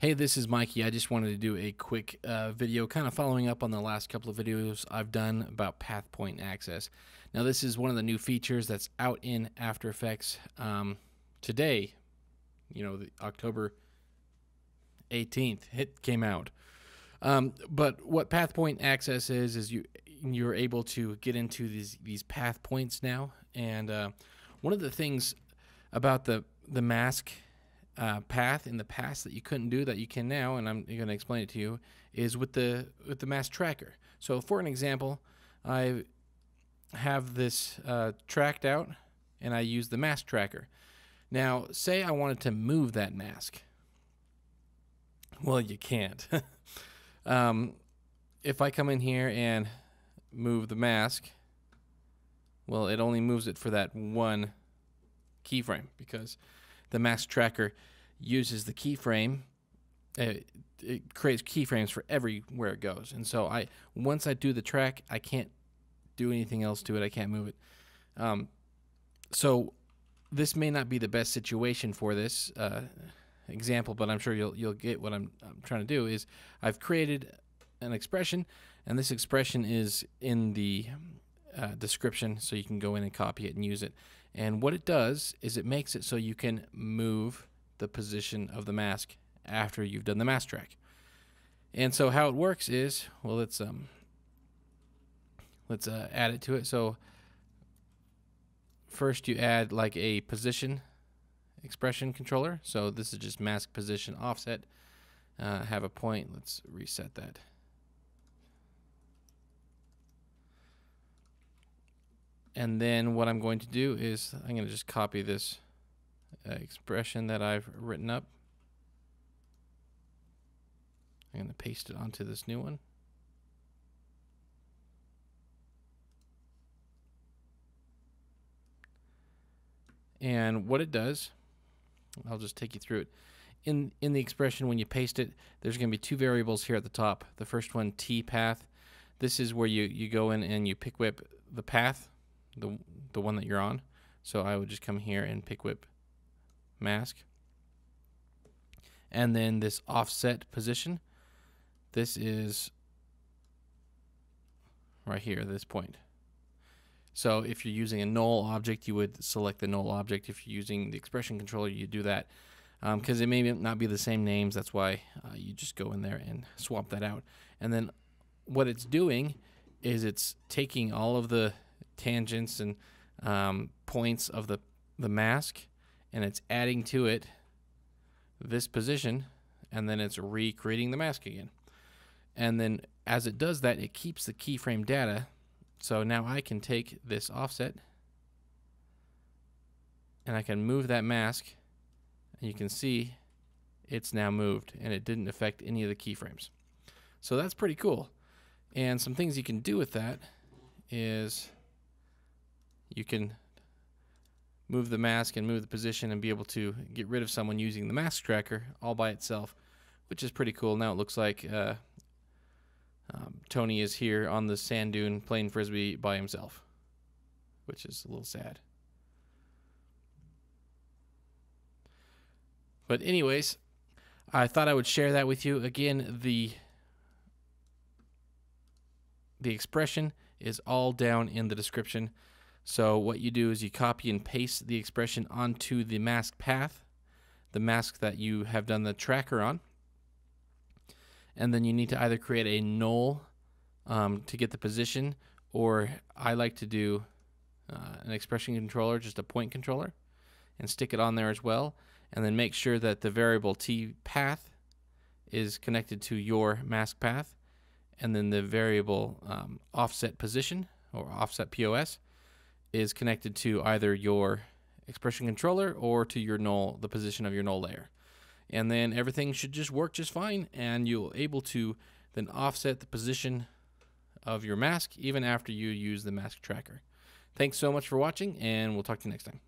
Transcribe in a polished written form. Hey, this is Mikey. I just wanted to do a quick video kind of following up on the last couple of videos I've done about Path Point Access. Now, this is one of the new features that's out in After Effects today. You know, the October 18th it came out. But what Path Point Access is you're able to get into these path points now. And one of the things about the mask path in the past that you couldn't do that you can now, and I'm going to explain it to you, is with the mask tracker. So for an example, I have this tracked out and I use the mask tracker. Now say I wanted to move that mask. Well, you can't. If I come in here and move the mask, well, it only moves it for that one keyframe because the mask tracker uses the keyframe. It creates keyframes for everywhere it goes, and so once I do the track, I can't do anything else to it. I can't move it. So this may not be the best situation for this example, but I'm sure you'll get what I'm trying to do. Is I've created an expression, and this expression is in the description, so you can go in and copy it and use it. And what it does is it makes it so you can move the position of the mask after you've done the mask track. And so how it works is, well, let's add it to it. So first you add like a position expression controller. So this is just mask position offset. Have a point. Let's reset that. And then what I'm going to do is I'm going to just copy this expression that I've written up. I'm going to paste it onto this new one. And what it does, I'll just take you through it. In the expression, when you paste it, there's going to be two variables here at the top. The first one, T path. This is where you go in and you pick whip the path, the one that you're on. So I would just come here and pick whip mask, and then this offset position, this is right here, this point. So if you're using a null object, you would select the null object. If you're using the expression controller, you do that because it may not be the same names. That's why you just go in there and swap that out. And then what it's doing is it's taking all of the tangents and points of the mask, and it's adding to it this position, and then it's recreating the mask again. And then as it does that, it keeps the keyframe data. So now I can take this offset and I can move that mask, and you can see it's now moved and it didn't affect any of the keyframes. So that's pretty cool. And some things you can do with that is you can move the mask and move the position and be able to get rid of someone using the mask tracker all by itself, which is pretty cool. Now it looks like Tony is here on the sand dune playing Frisbee by himself, which is a little sad. But anyways, I thought I would share that with you. Again, the expression is all down in the description. So what you do is you copy and paste the expression onto the mask path, the mask that you have done the tracker on. And then you need to either create a null to get the position, or I like to do an expression controller, just a point controller, and stick it on there as well. And then make sure that the variable T path is connected to your mask path, and then the variable offset position or offset POS is connected to either your expression controller or to your null, the position of your null layer. And then everything should just work just fine, and you'll able to then offset the position of your mask even after you use the mask tracker. Thanks so much for watching, and we'll talk to you next time.